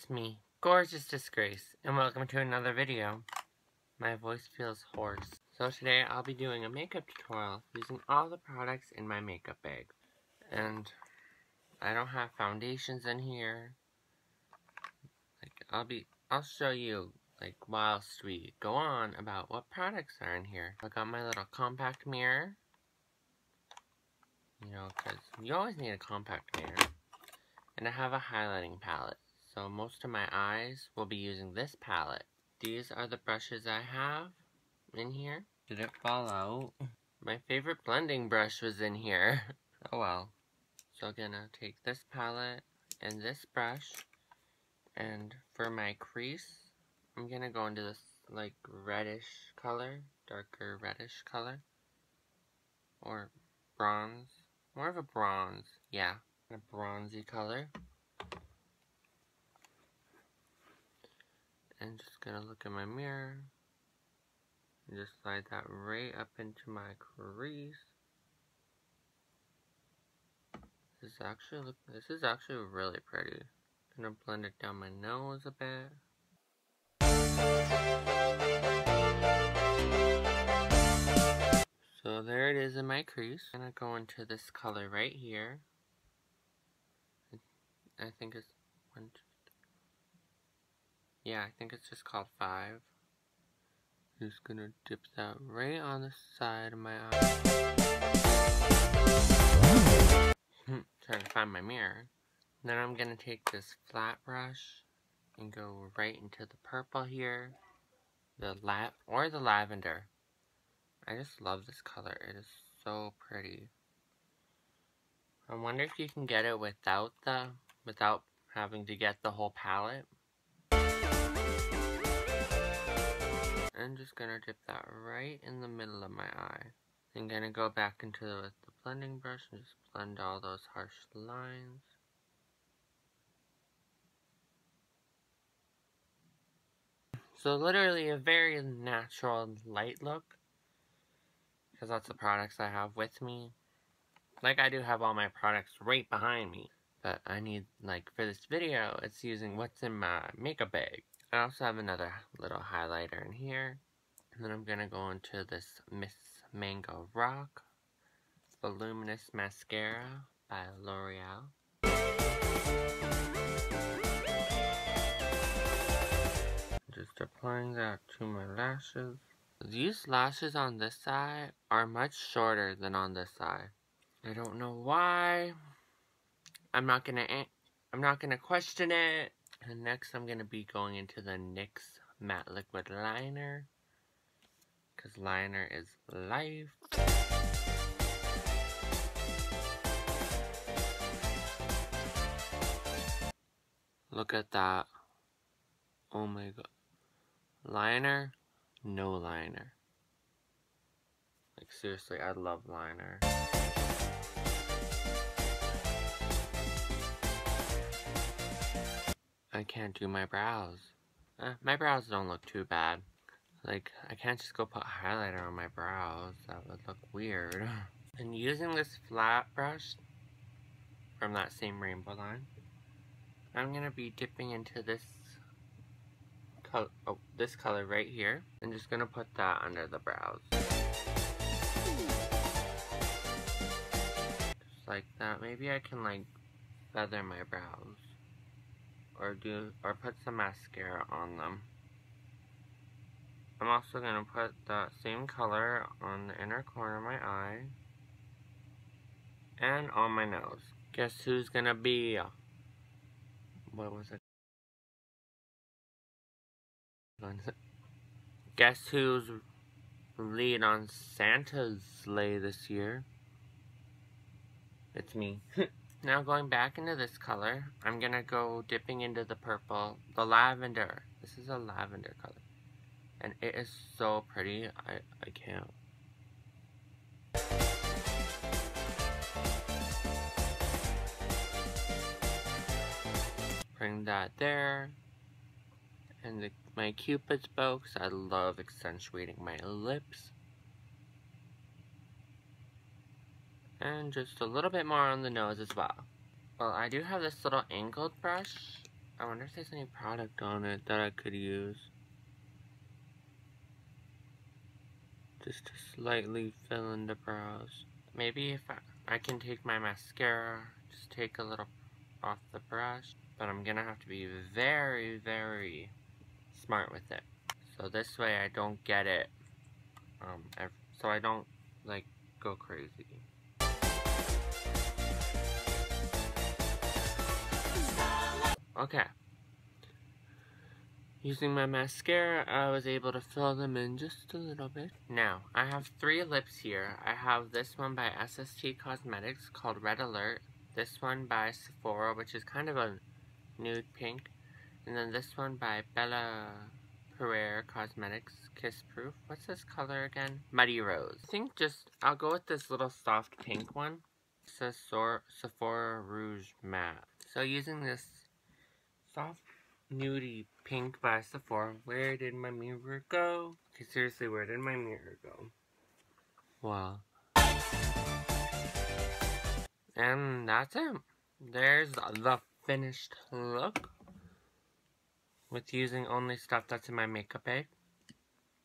it's me, Gorgeous Disgrace, and welcome to another video. My voice feels hoarse. So today I'll be doing a makeup tutorial using all the products in my makeup bag. And I don't have foundations in here. I'll show you whilst we go on about what products are in here. I got my little compact mirror. You know, because you always need a compact mirror. And I have a highlighting palette. So most of my eyes will be using this palette. These are the brushes I have in here. Did it fall out? My favorite blending brush was in here. Oh well. So I'm gonna take this palette and this brush. And for my crease, I'm gonna go into this reddish color. Darker reddish color. Or bronze. More of a bronze. Yeah. A bronzy color. And just gonna look in my mirror and just slide that right up into my crease. This is actually really pretty. Gonna blend it down my nose a bit. So there it is in my crease. Gonna go into this color right here. I think it's one, two, three. Yeah, I think it's just called 5. I'm just gonna dip that right on the side of my eye. Trying to find my mirror. Then I'm gonna take this flat brush and go right into the purple here, the lavender. I just love this color. It is so pretty. I wonder if you can get it without without having to get the whole palette. I'm just gonna dip that right in the middle of my eye. I'm gonna go back into it with the blending brush and just blend all those harsh lines. So literally a very natural light look, because that's the products I have with me. I do have all my products right behind me. But I need, for this video, it's using what's in my makeup bag. I also have another little highlighter in here. And then I'm going to go into this Miss Mango Rock Voluminous Mascara by L'Oreal. Just applying that to my lashes. These lashes on this side are much shorter than on this side. I don't know why. I'm not gonna question it. And next I'm gonna be going into the NYX Matte Liquid Liner, because liner is life. Look at that. Oh my god. Liner? No liner. Seriously, I love liner. I can't do my brows. My brows don't look too bad. I can't just go put highlighter on my brows. That would look weird. And using this flat brush from that same rainbow line, I'm gonna be dipping into this color, right here, and just gonna put that under the brows. Just like that. Maybe I can feather my brows. Or put some mascara on them. I'm also gonna put that same color on the inner corner of my eye and on my nose. Guess who's gonna be? What was it? Guess who's lead on Santa's sleigh this year? It's me. Now going back into this color, I'm gonna go dipping into the purple, the lavender. This is a lavender color. And it is so pretty, I can't. Bring that there. And my Cupid's bow, because I love accentuating my lips. And just a little bit more on the nose as well. Well, I do have this little angled brush, I wonder if there's any product on it that I could use. Just to slightly fill in the brows. Maybe if I can take my mascara, just take a little off the brush. But I'm gonna have to be very, very smart with it. So this way I don't get it. So I don't, like, go crazy. Okay. Using my mascara, I was able to fill them in just a little bit. Now, I have three lips here. I have this one by SST Cosmetics called Red Alert. This one by Sephora, which is kind of a nude pink. And then this one by Bella Pereira Cosmetics, Kiss Proof. What's this color again? Muddy Rose. I think I'll go with this little soft pink one. It says Sephora Rouge Matte. So using this soft nudie pink by Sephora. Where did my mirror go? Okay, seriously, where did my mirror go? Wow. And that's it. There's the finished look. With using only stuff that's in my makeup bag.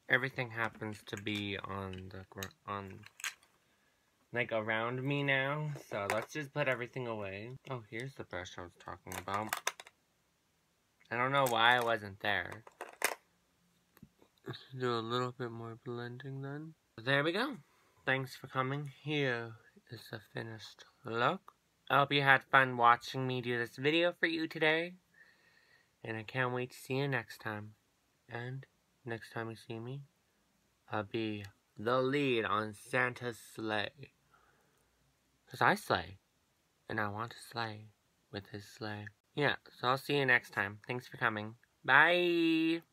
Everything happens to be on the ground, like around me now. So let's just put everything away. Oh, here's the brush I was talking about. I don't know why I wasn't there. Let's do a little bit more blending then. There we go. Thanks for coming. Here is the finished look. I hope you had fun watching me do this video for you today. And I can't wait to see you next time. And next time you see me, I'll be the lead on Santa's sleigh. Because I slay. And I want to slay with his sleigh. Yeah, so I'll see you next time. Thanks for coming. Bye!